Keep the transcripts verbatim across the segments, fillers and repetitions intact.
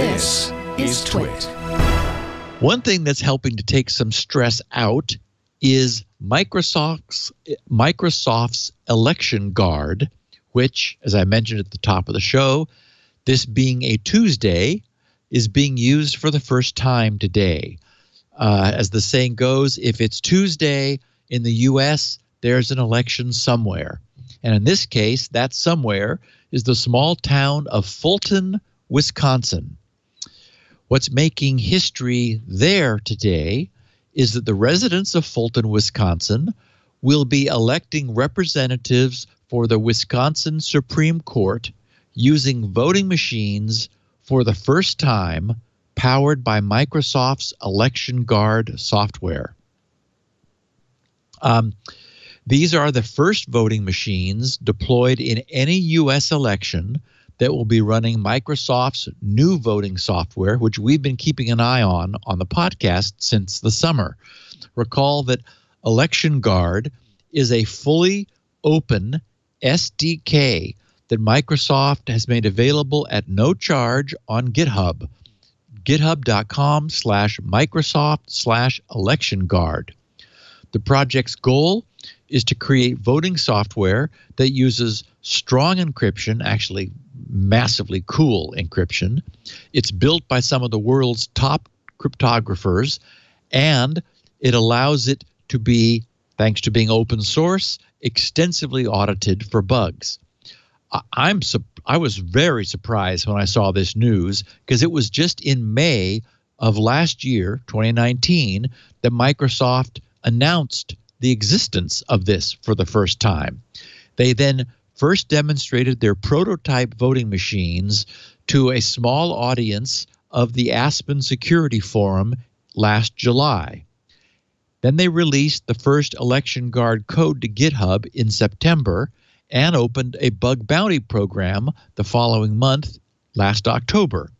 This is Twit. One thing that's helping to take some stress out is Microsoft's, Microsoft's ElectionGuard, which, as I mentioned at the top of the show, this being a Tuesday, is being used for the first time today. Uh, as the saying goes, if it's Tuesday in the U S, there's an election somewhere. And in this case, that somewhere is the small town of Fulton, Wisconsin. What's making history there today is that the residents of Fulton, Wisconsin will be electing representatives for the Wisconsin Supreme Court using voting machines for the first time, powered by Microsoft's ElectionGuard software. Um, these are the first voting machines deployed in any U S election that will be running Microsoft's new voting software, which we've been keeping an eye on on the podcast since the summer. Recall that ElectionGuard is a fully open S D K that Microsoft has made available at no charge on GitHub, github.com slash Microsoft slash ElectionGuard. The project's goal is to create voting software that uses strong encryption, actually massively cool encryption. It's built by some of the world's top cryptographers, and it allows it to be, thanks to being open source, extensively audited for bugs. I'm I was very surprised when I saw this news, because it was just in May of last year, twenty nineteen, that Microsoft announced the existence of this for the first time. They then first demonstrated their prototype voting machines to a small audience of the Aspen Security Forum last July. Then they released the first ElectionGuard code to GitHub in September and opened a bug bounty program the following month, last October.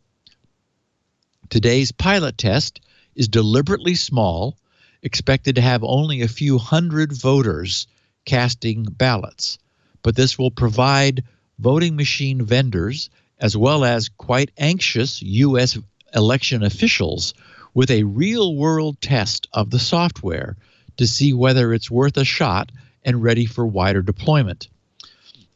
Today's pilot test is deliberately small, expected to have only a few hundred voters casting ballots. But this will provide voting machine vendors as well as quite anxious U S election officials with a real-world test of the software to see whether it's worth a shot and ready for wider deployment.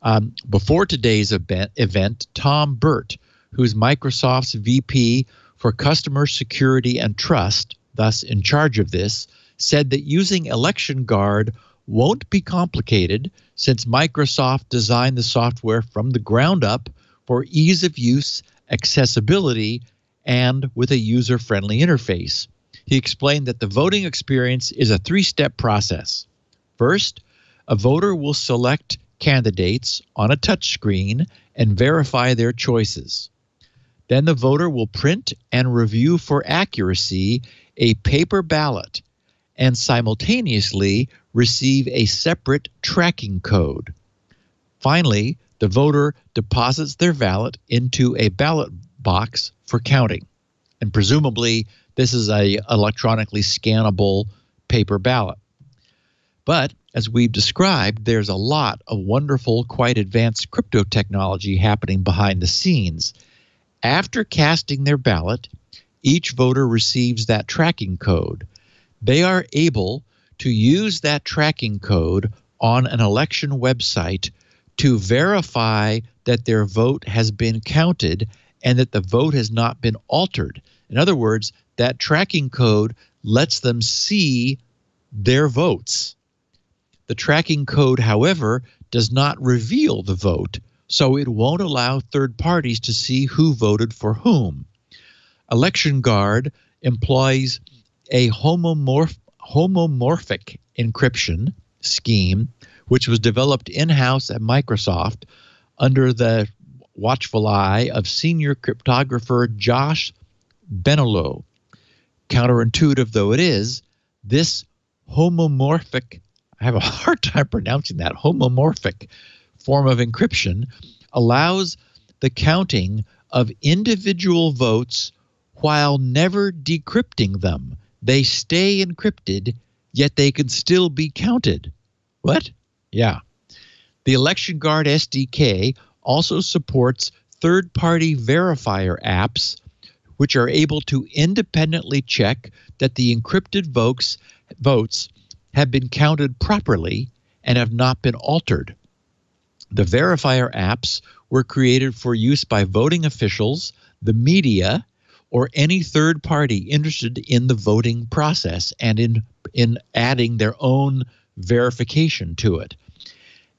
Um, before today's event, Tom Burt, who's Microsoft's V P for Customer Security and Trust, thus in charge of this, said that using ElectionGuard won't be complicated since Microsoft designed the software from the ground up for ease of use, accessibility, and with a user-friendly interface. He explained that the voting experience is a three-step process. First, a voter will select candidates on a touchscreen and verify their choices. Then the voter will print and review for accuracy a paper ballot and simultaneously receive a separate tracking code. Finally, the voter deposits their ballot into a ballot box for counting. And presumably, this is an electronically scannable paper ballot. But as we've described, there's a lot of wonderful, quite advanced crypto technology happening behind the scenes. After casting their ballot, each voter receives that tracking code. They are able to use that tracking code on an election website to verify that their vote has been counted and that the vote has not been altered. In other words, that tracking code lets them see their votes. The tracking code, however, does not reveal the vote, so it won't allow third parties to see who voted for whom. ElectionGuard employs a homomorph, homomorphic encryption scheme, which was developed in-house at Microsoft under the watchful eye of senior cryptographer Josh Benaloh. Counterintuitive though it is, this homomorphic, I have a hard time pronouncing that, homomorphic form of encryption allows the counting of individual votes while never decrypting them. They stay encrypted, yet they can still be counted. What? Yeah. The ElectionGuard S D K also supports third-party verifier apps which are able to independently check that the encrypted votes votes have been counted properly and have not been altered. The verifier apps were created for use by voting officials, the media, or any third party interested in the voting process and in, in adding their own verification to it.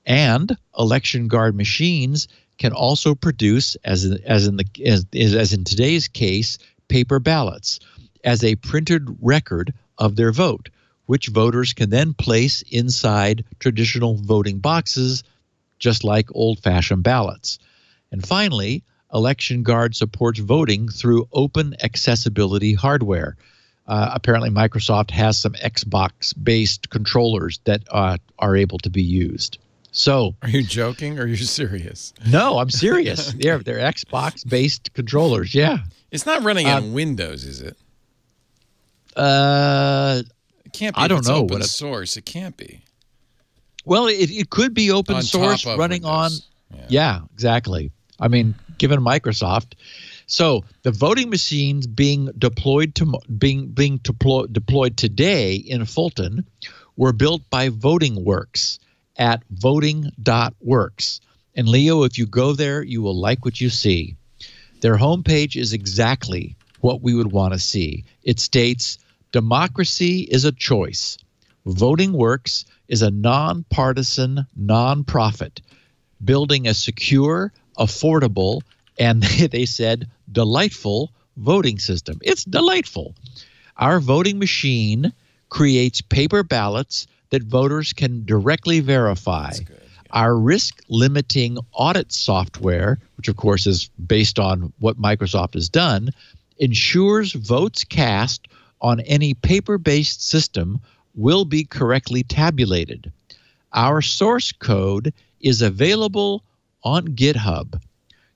And ElectionGuard machines can also produce, as in, as in, the, as, as in today's case, paper ballots as a printed record of their vote, which voters can then place inside traditional voting boxes, just like old-fashioned ballots. And finally, ElectionGuard supports voting through open accessibility hardware. Uh, apparently, Microsoft has some Xbox-based controllers that uh, are able to be used. So, are you joking or are you serious? No, I'm serious. Okay. They're they're Xbox-based controllers. Yeah, it's not running on uh, Windows, is it? Uh, it can't be. I don't it's know. Open it, source, it can't be. Well, it it could be open on source running Windows. on. Yeah. yeah, exactly. I mean, given Microsoft. So the voting machines being deployed to being being deploy, deployed today in Fulton were built by Voting Works at voting dot works. And Leo, if you go there, you will like what you see. Their homepage is exactly what we would want to see. It states, democracy is a choice. Voting Works is a nonpartisan nonprofit building a secure, affordable, and they said delightful voting system. It's delightful. Our voting machine creates paper ballots that voters can directly verify. Good, yeah. Our risk-limiting audit software, which of course is based on what Microsoft has done, ensures votes cast on any paper-based system will be correctly tabulated. Our source code is available on GitHub.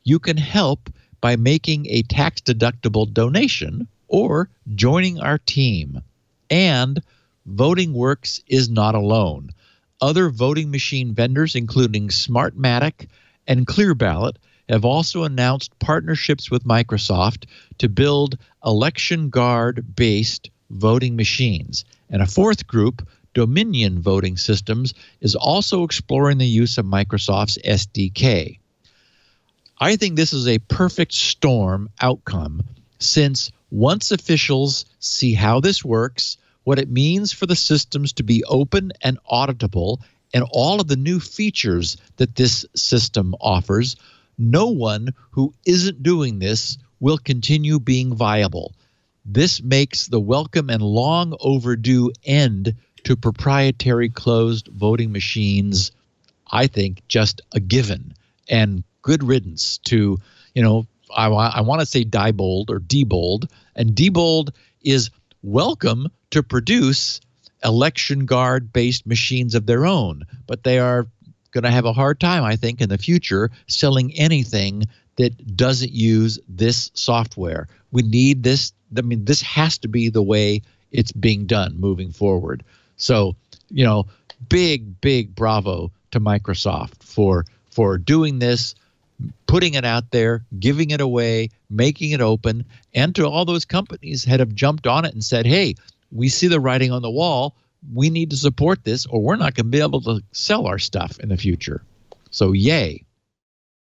You can help by making a tax-deductible donation or joining our team. And Voting Works is not alone. Other voting machine vendors, including Smartmatic and ClearBallot, have also announced partnerships with Microsoft to build ElectionGuard-based voting machines. And a fourth group, Dominion Voting Systems, is also exploring the use of Microsoft's S D K. I think this is a perfect storm outcome, since once officials see how this works, what it means for the systems to be open and auditable, and all of the new features that this system offers, no one who isn't doing this will continue being viable. This makes the welcome and long overdue end to proprietary closed voting machines, I think, just a given. And good riddance to, you know, I, I want to say Diebold or Diebold, and Diebold is welcome to produce ElectionGuard-based machines of their own, but they are going to have a hard time, I think, in the future selling anything that doesn't use this software. We need this. I mean, this has to be the way it's being done moving forward. So, you know, big, big bravo to Microsoft for for doing this, putting it out there, giving it away, making it open, and to all those companies that have jumped on it and said, hey, we see the writing on the wall. We need to support this or we're not going to be able to sell our stuff in the future. So, yay.